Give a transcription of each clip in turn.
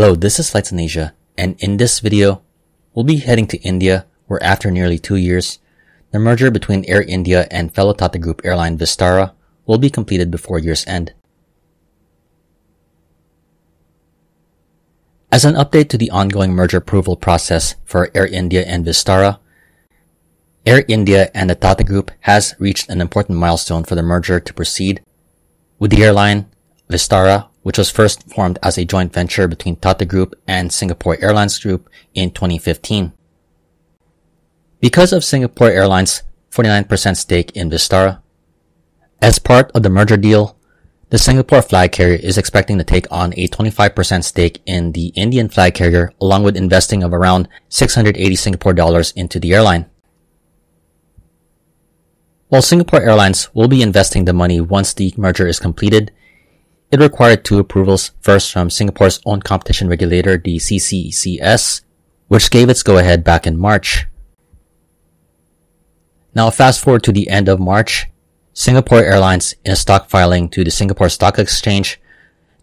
Hello, this is Flights in Asia, and in this video, we'll be heading to India, where after nearly 2 years, the merger between Air India and fellow Tata Group airline Vistara will be completed before year's end. As an update to the ongoing merger approval process for Air India and Vistara, Air India and the Tata Group has reached an important milestone for the merger to proceed, with the airline Vistara, which was first formed as a joint venture between Tata Group and Singapore Airlines Group in 2015. Because of Singapore Airlines' 49% stake in Vistara, as part of the merger deal, the Singapore flag carrier is expecting to take on a 25% stake in the Indian flag carrier, along with investing of around 680 Singapore dollars into the airline. While Singapore Airlines will be investing the money once the merger is completed, it required two approvals, first from Singapore's own competition regulator, the CCECS, which gave its go-ahead back in March. Now fast forward to the end of March, Singapore Airlines, in a stock filing to the Singapore Stock Exchange,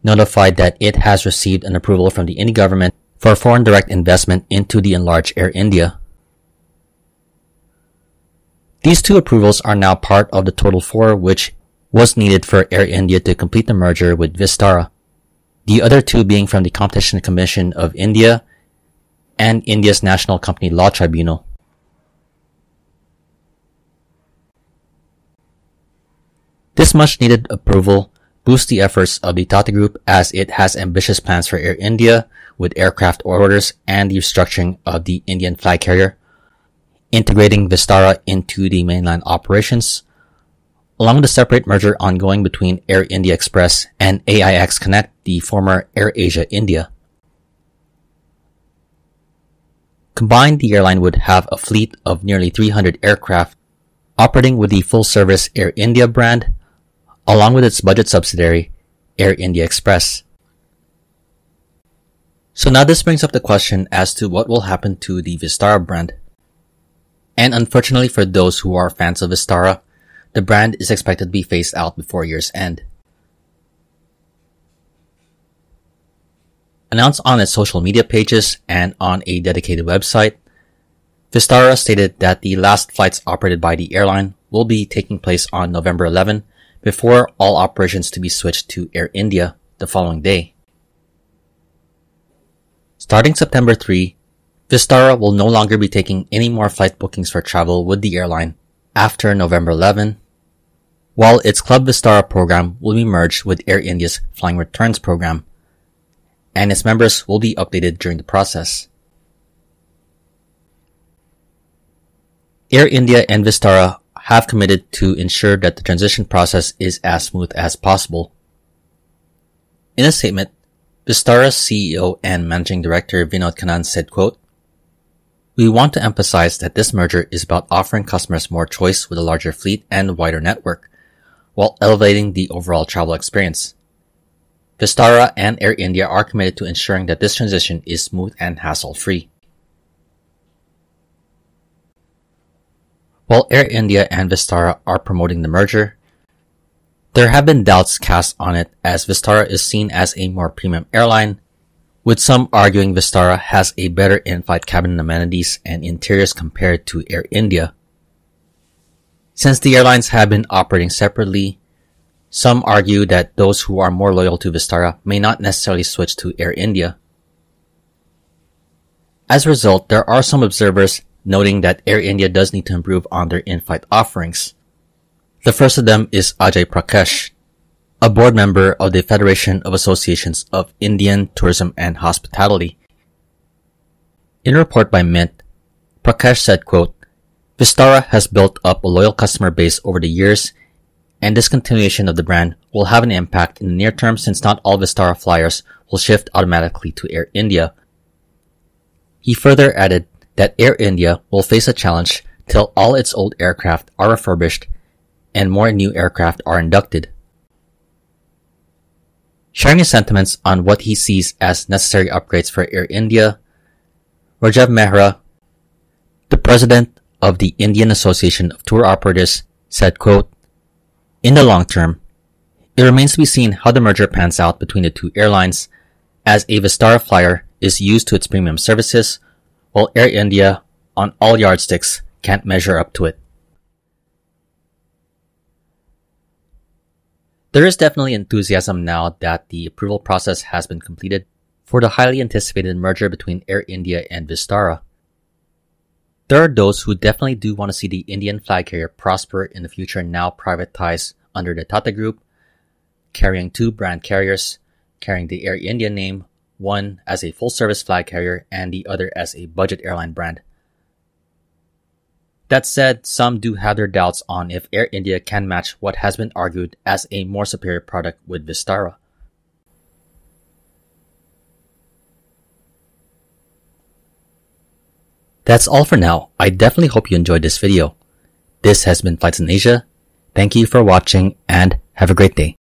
notified that it has received an approval from the Indian government for foreign direct investment into the enlarged Air India. These two approvals are now part of the total four which was needed for Air India to complete the merger with Vistara, the other two being from the Competition Commission of India and India's National Company Law Tribunal. This much-needed approval boosts the efforts of the Tata Group as it has ambitious plans for Air India with aircraft orders and the restructuring of the Indian flag carrier, integrating Vistara into the mainland operations, along with the separate merger ongoing between Air India Express and AIX Connect, the former Air Asia India. Combined, the airline would have a fleet of nearly 300 aircraft operating with the full-service Air India brand, along with its budget subsidiary, Air India Express. So now this brings up the question as to what will happen to the Vistara brand. And unfortunately for those who are fans of Vistara, the brand is expected to be phased out before year's end. Announced on its social media pages and on a dedicated website, Vistara stated that the last flights operated by the airline will be taking place on November 11 before all operations to be switched to Air India the following day. Starting September 3, Vistara will no longer be taking any more flight bookings for travel with the airline after November 11, while its Club Vistara program will be merged with Air India's Flying Returns program, and its members will be updated during the process. Air India and Vistara have committed to ensure that the transition process is as smooth as possible. In a statement, Vistara's CEO and Managing Director Vinod Kannan said, quote, "We want to emphasize that this merger is about offering customers more choice with a larger fleet and wider network, while elevating the overall travel experience. Vistara and Air India are committed to ensuring that this transition is smooth and hassle-free." While Air India and Vistara are promoting the merger, there have been doubts cast on it as Vistara is seen as a more premium airline, with some arguing Vistara has a better in-flight cabin amenities and interiors compared to Air India. Since the airlines have been operating separately, some argue that those who are more loyal to Vistara may not necessarily switch to Air India. As a result, there are some observers noting that Air India does need to improve on their in-flight offerings. The first of them is Ajay Prakash, a board member of the Federation of Associations of Indian Tourism and Hospitality. In a report by Mint, Prakash said, quote, "Vistara has built up a loyal customer base over the years, and discontinuation of the brand will have an impact in the near term since not all Vistara flyers will shift automatically to Air India." He further added that Air India will face a challenge till all its old aircraft are refurbished and more new aircraft are inducted. Sharing his sentiments on what he sees as necessary upgrades for Air India, Rajiv Mehra, the president of the Indian Association of Tour Operators, said, quote, "In the long term, it remains to be seen how the merger pans out between the two airlines, as a Vistara flyer is used to its premium services, while Air India, on all yardsticks, can't measure up to it. There is definitely enthusiasm now that the approval process has been completed for the highly anticipated merger between Air India and Vistara. There are those who definitely do want to see the Indian flag carrier prosper in the future, now privatized under the Tata Group, carrying two brand carriers, carrying the Air India name, one as a full-service flag carrier and the other as a budget airline brand. That said, some do have their doubts on if Air India can match what has been argued as a more superior product with Vistara. That's all for now. I definitely hope you enjoyed this video. This has been Flights in Asia. Thank you for watching and have a great day.